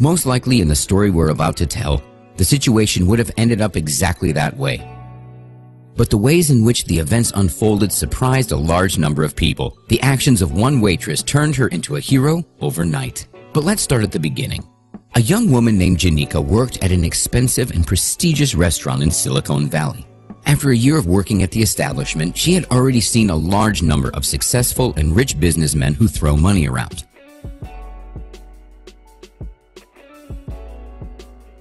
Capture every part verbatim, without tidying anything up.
Most likely in the story we're about to tell, the situation would have ended up exactly that way. But the ways in which the events unfolded surprised a large number of people. The actions of one waitress turned her into a hero overnight. But let's start at the beginning. A young woman named Janika worked at an expensive and prestigious restaurant in Silicon Valley. After a year of working at the establishment, she had already seen a large number of successful and rich businessmen who throw money around.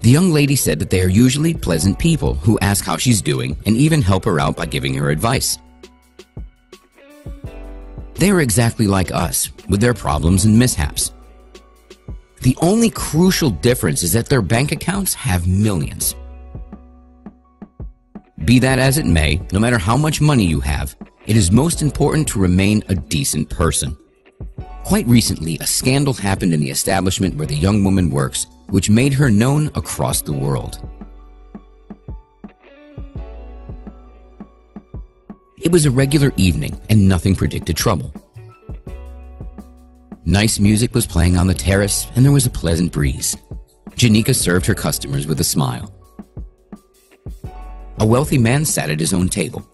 The young lady said that they are usually pleasant people who ask how she's doing and even help her out by giving her advice. They are exactly like us, with their problems and mishaps. The only crucial difference is that their bank accounts have millions. Be that as it may, no matter how much money you have, it is most important to remain a decent person. Quite recently, a scandal happened in the establishment where the young woman works, which made her known across the world. It was a regular evening, and nothing predicted trouble. Nice music was playing on the terrace, and there was a pleasant breeze. Janika served her customers with a smile. A wealthy man sat at his own table.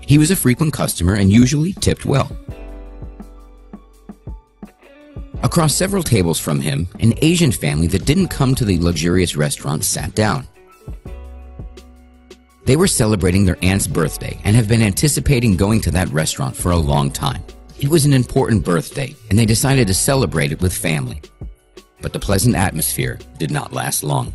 He was a frequent customer and usually tipped well. Across several tables from him, an Asian family that didn't come to the luxurious restaurant sat down. They were celebrating their aunt's birthday and have been anticipating going to that restaurant for a long time. It was an important birthday, and they decided to celebrate it with family. But the pleasant atmosphere did not last long.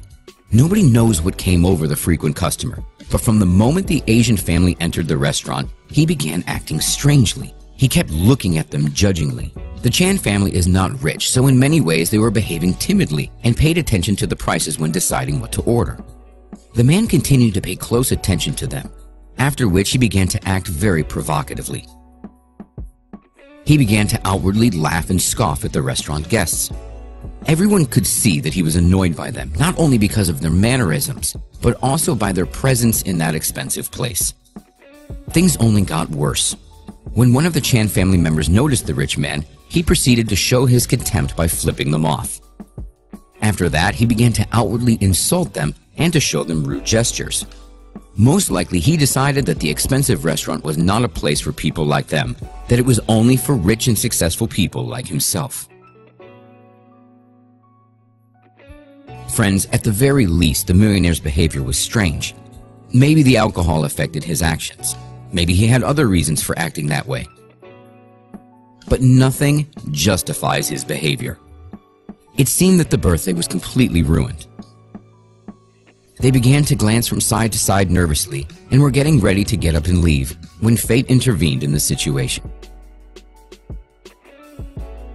Nobody knows what came over the frequent customer, but from the moment the Asian family entered the restaurant, he began acting strangely. He kept looking at them judgingly. The Chan family is not rich, so in many ways they were behaving timidly and paid attention to the prices when deciding what to order. The man continued to pay close attention to them, after which he began to act very provocatively. He began to outwardly laugh and scoff at the restaurant guests. Everyone could see that he was annoyed by them, not only because of their mannerisms, but also by their presence in that expensive place. Things only got worse. When one of the Chan family members noticed the rich man, he proceeded to show his contempt by flipping them off. After that, he began to outwardly insult them and to show them rude gestures. Most likely, he decided that the expensive restaurant was not a place for people like them, that it was only for rich and successful people like himself. Friends, at the very least, the millionaire's behavior was strange. Maybe the alcohol affected his actions. Maybe he had other reasons for acting that way. But nothing justifies his behavior. It seemed that the birthday was completely ruined. They began to glance from side to side nervously and were getting ready to get up and leave when fate intervened in the situation.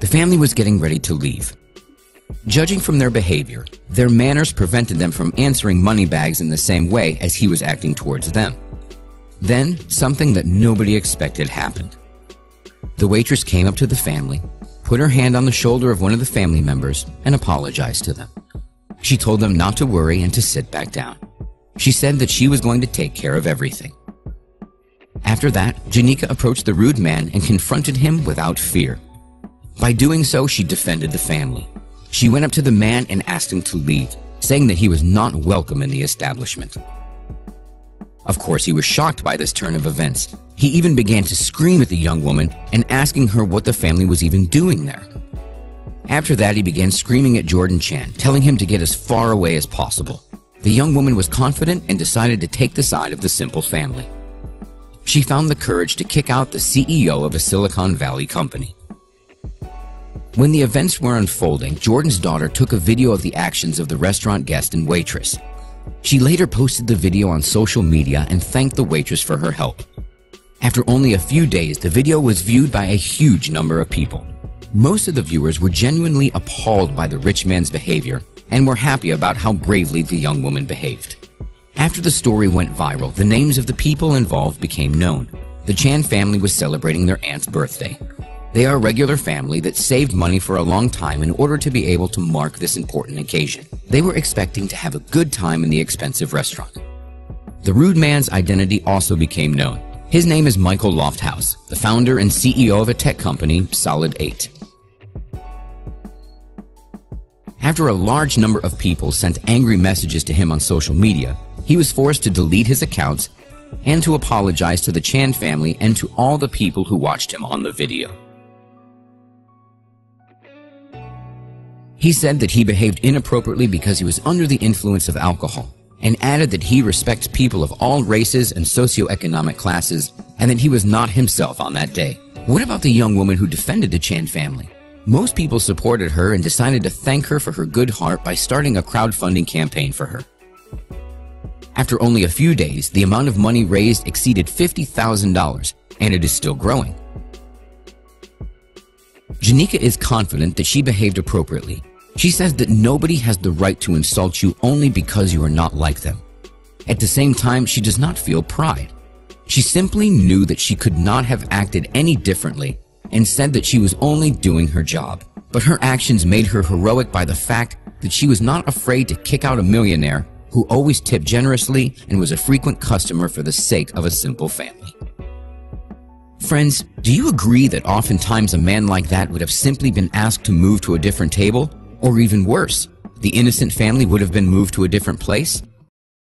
The family was getting ready to leave. Judging from their behavior, their manners prevented them from answering moneybags in the same way as he was acting towards them. Then, something that nobody expected happened. The waitress came up to the family, put her hand on the shoulder of one of the family members, and apologized to them. She told them not to worry and to sit back down. She said that she was going to take care of everything. After that, Janika approached the rude man and confronted him without fear. By doing so, she defended the family. She went up to the man and asked him to leave, saying that he was not welcome in the establishment. Of course, he was shocked by this turn of events. He even began to scream at the young woman and asking her what the family was even doing there. After that, he began screaming at Jordan Chen, telling him to get as far away as possible. The young woman was confident and decided to take the side of the simple family. She found the courage to kick out the C E O of a Silicon Valley company. When the events were unfolding, Jordan's daughter took a video of the actions of the restaurant guest and waitress. She later posted the video on social media and thanked the waitress for her help. After only a few days, the video was viewed by a huge number of people. Most of the viewers were genuinely appalled by the rich man's behavior and were happy about how bravely the young woman behaved. After the story went viral, the names of the people involved became known. The Chan family was celebrating their aunt's birthday. They are a regular family that saved money for a long time in order to be able to mark this important occasion. They were expecting to have a good time in the expensive restaurant. The rude man's identity also became known. His name is Michael Lofthouse, the founder and C E O of a tech company, Solid eight. After a large number of people sent angry messages to him on social media, he was forced to delete his accounts and to apologize to the Chan family and to all the people who watched him on the video. He said that he behaved inappropriately because he was under the influence of alcohol, and added that he respects people of all races and socioeconomic classes, and that he was not himself on that day. What about the young woman who defended the Chan family? Most people supported her and decided to thank her for her good heart by starting a crowdfunding campaign for her. After only a few days, the amount of money raised exceeded fifty thousand dollars, and it is still growing. Janika is confident that she behaved appropriately. She says that nobody has the right to insult you only because you are not like them. At the same time, she does not feel pride. She simply knew that she could not have acted any differently and said that she was only doing her job. But her actions made her heroic by the fact that she was not afraid to kick out a millionaire who always tipped generously and was a frequent customer for the sake of a simple family. Friends, do you agree that oftentimes a man like that would have simply been asked to move to a different table? Or even worse, the innocent family would have been moved to a different place?